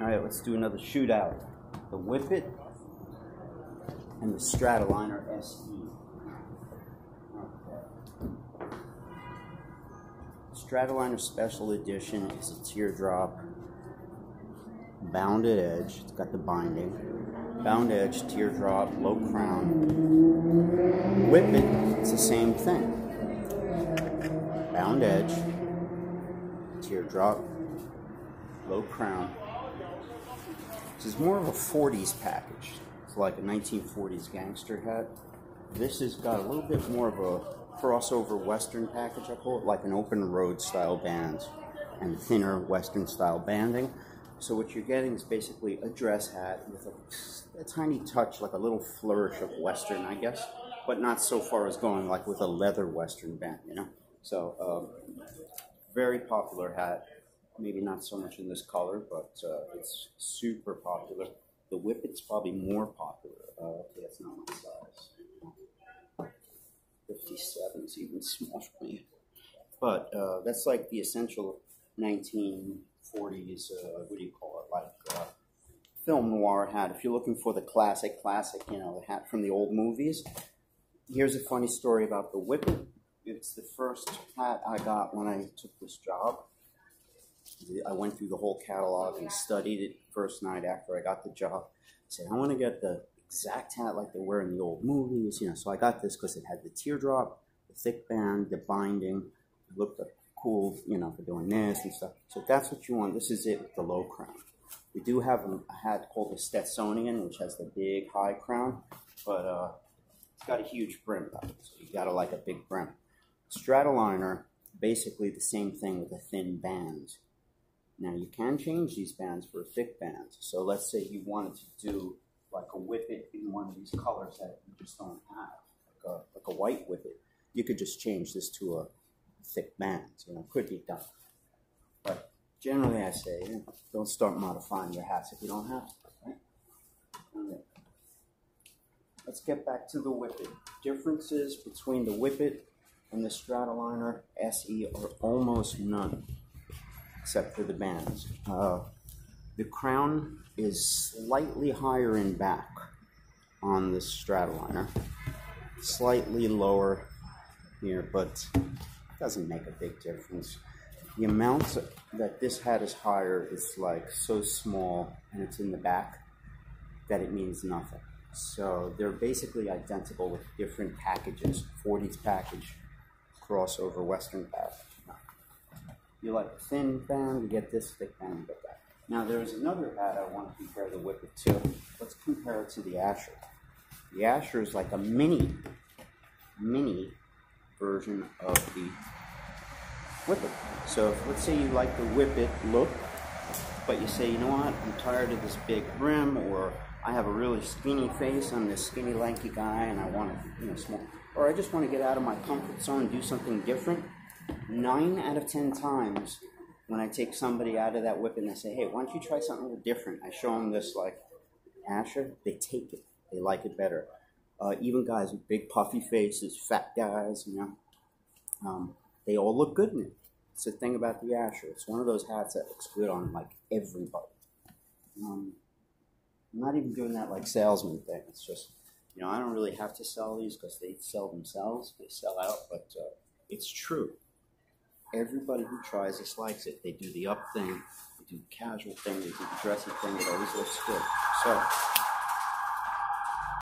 Alright, let's do another shootout. The Whippet and the Stratoliner SE. Okay. Stratoliner Special Edition is a teardrop bounded edge. It's got the binding. Bound edge, teardrop, low crown. Whippet, it's the same thing. Bound edge, teardrop, low crown. This is more of a 40s package. It's like a 1940s gangster hat. This has got a little bit more of a crossover western package, I call it, like an open road style band and thinner western style banding. So what you're getting is basically a dress hat with a tiny touch, like a little flourish of western, I guess, but not so far as going like with a leather western band, you know? So very popular hat. Maybe not so much in this color, but it's super popular. The Whippet's probably more popular. Okay, that's not my size. 57 is even smaller for me. But that's like the essential 1940s, what do you call it, like film noir hat. If you're looking for the classic, you know, the hat from the old movies. Here's a funny story about the Whippet. It's the first hat I got when I took this job. I went through the whole catalog and studied it the first night after I got the job. I said, I want to get the exact hat like they wear in the old movies, you know. So I got this because it had the teardrop, the thick band, the binding. It looked like cool, you know, for doing this and stuff. So that's what you want. This is it with the low crown. We do have a hat called the Stetsonian, which has the big high crown, but it's got a huge brim. So you got to like a big brim. Stratoliner, basically the same thing with a thin band. Now you can change these bands for a thick band. So let's say you wanted to do like a Whippet in one of these colors that you just don't have, like a white Whippet. You could just change this to a thick band, you know, could be done. But generally I say, you know, don't start modifying your hats if you don't have to, right? Okay. Let's get back to the Whippet. Differences between the Whippet and the Stratoliner SE are almost none, except for the bands. The crown is slightly higher in back on the Stratoliner, slightly lower here, but it doesn't make a big difference. The amount that this hat is higher is like so small, and it's in the back, that it means nothing. So they're basically identical with different packages, 40s package, crossover western package. You like thin band, you get this, thick band, you get that. Now there's another hat I want to compare the Whippet to. Let's compare it to the Asher. The Asher is like a mini version of the Whippet. So if, let's say you like the Whippet look, but you say, you know what, I'm tired of this big brim, or I have a really skinny face, I'm this skinny lanky guy, and I want to, you know, small, or I just want to get out of my comfort zone and do something different. 9 out of 10 times when I take somebody out of that Whippet and I say, hey, why don't you try something different? I show them this like Asher, they take it. They like it better. Even guys with big puffy faces, fat guys, you know, they all look good in it. It's the thing about the Asher. It's one of those hats that looks good on like everybody. I'm not even doing that like salesman thing. It's just, you know, I don't really have to sell these because they sell themselves. They sell out, but it's true. Everybody who tries this likes it. They do the up thing, they do the casual thing, they do the dressy thing, it always looks good. So